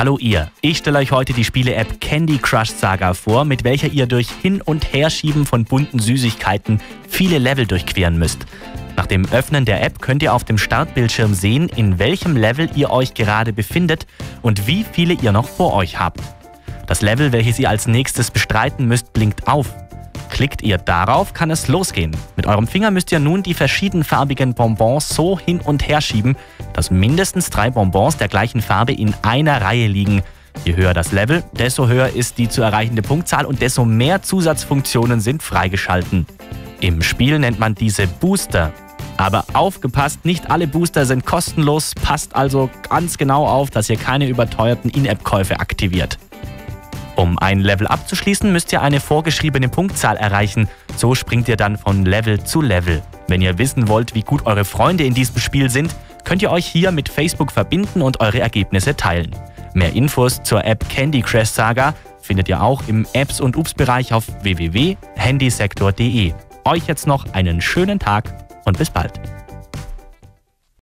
Hallo ihr, ich stelle euch heute die Spiele-App Candy Crush Saga vor, mit welcher ihr durch Hin- und Herschieben von bunten Süßigkeiten viele Level durchqueren müsst. Nach dem Öffnen der App könnt ihr auf dem Startbildschirm sehen, in welchem Level ihr euch gerade befindet und wie viele ihr noch vor euch habt. Das Level, welches ihr als nächstes bestreiten müsst, blinkt auf. Klickt ihr darauf, kann es losgehen. Mit eurem Finger müsst ihr nun die verschiedenfarbigen Bonbons so hin- und her schieben, dass mindestens 3 Bonbons der gleichen Farbe in einer Reihe liegen. Je höher das Level, desto höher ist die zu erreichende Punktzahl und desto mehr Zusatzfunktionen sind freigeschalten. Im Spiel nennt man diese Booster. Aber aufgepasst, nicht alle Booster sind kostenlos, passt also ganz genau auf, dass ihr keine überteuerten In-App-Käufe aktiviert. Um ein Level abzuschließen, müsst ihr eine vorgeschriebene Punktzahl erreichen. So springt ihr dann von Level zu Level. Wenn ihr wissen wollt, wie gut eure Freunde in diesem Spiel sind, könnt ihr euch hier mit Facebook verbinden und eure Ergebnisse teilen. Mehr Infos zur App Candy Crush Saga findet ihr auch im Apps- und Ups-Bereich auf www.handysektor.de. Euch jetzt noch einen schönen Tag und bis bald.